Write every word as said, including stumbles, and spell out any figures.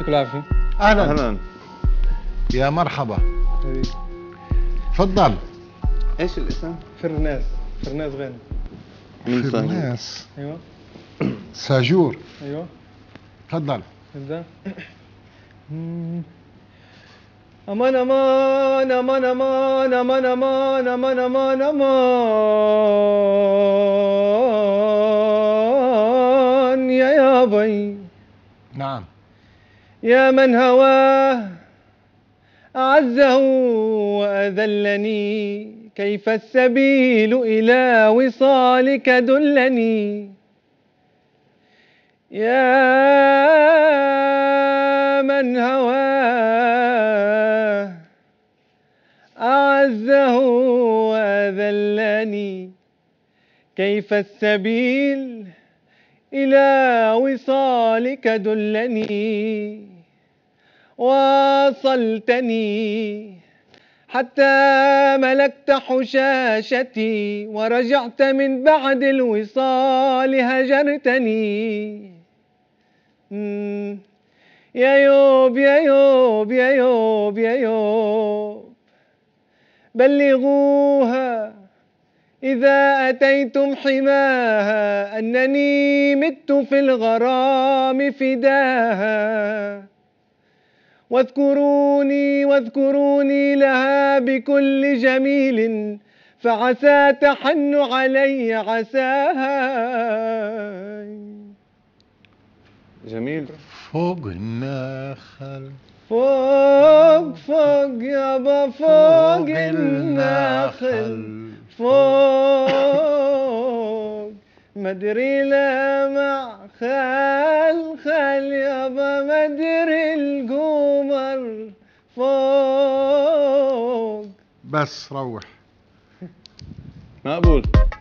يعطيك العافية. أهلا. أهلا. يا مرحبا. حبيبي. تفضل. إيش الاسم؟ فرناس، فرناس غانم. من فرناس. أيوه. ساجور. أيوه. تفضل. نبدأ. أمان أمان أمان أمان أمان أمان أمان أمان أمان يا يابي. نعم. يا من هواه أعزه وأذلني، كيف السبيل إلى وصالك دلني. يا من هواه أعزه وأذلني، كيف السبيل إلى وصالك دلني. واصلتني حتى ملكت حشاشتي، ورجعت من بعد الوصال هجرتني. يا يوب يا يوب يا يوب يا يوب، بلغوها إذا أتيتم حماها، أنني مت في الغرام فداها. واذكروني واذكروني لها بكل جميل، فعسى تحن علي عساها. جميل. فوق النخل فوق فوق يابا فوق النخل فوق، مدري لمع خال خال يابا مدري القمر فوق. بس روح. مقبول.